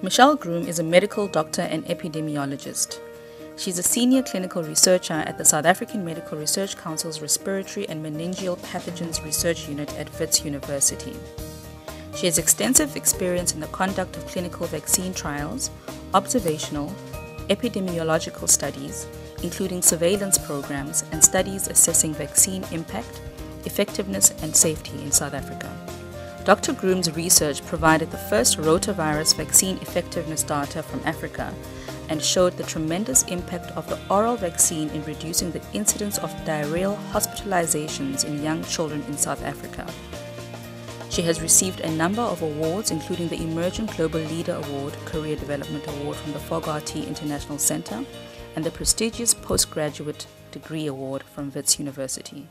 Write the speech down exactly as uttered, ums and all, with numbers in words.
Michelle Groome is a medical doctor and epidemiologist. She's a senior clinical researcher at the South African Medical Research Council's Respiratory and Meningeal Pathogens Research Unit at Wits University. She has extensive experience in the conduct of clinical vaccine trials, observational, epidemiological studies, including surveillance programs and studies assessing vaccine impact, effectiveness and safety in South Africa. Doctor Groome's research provided the first rotavirus vaccine effectiveness data from Africa and showed the tremendous impact of the oral vaccine in reducing the incidence of diarrheal hospitalizations in young children in South Africa. She has received a number of awards, including the Emerging Global Leader Award, Career Development Award from the Fogarty International Center, and the prestigious Postgraduate Degree Award from Wits University.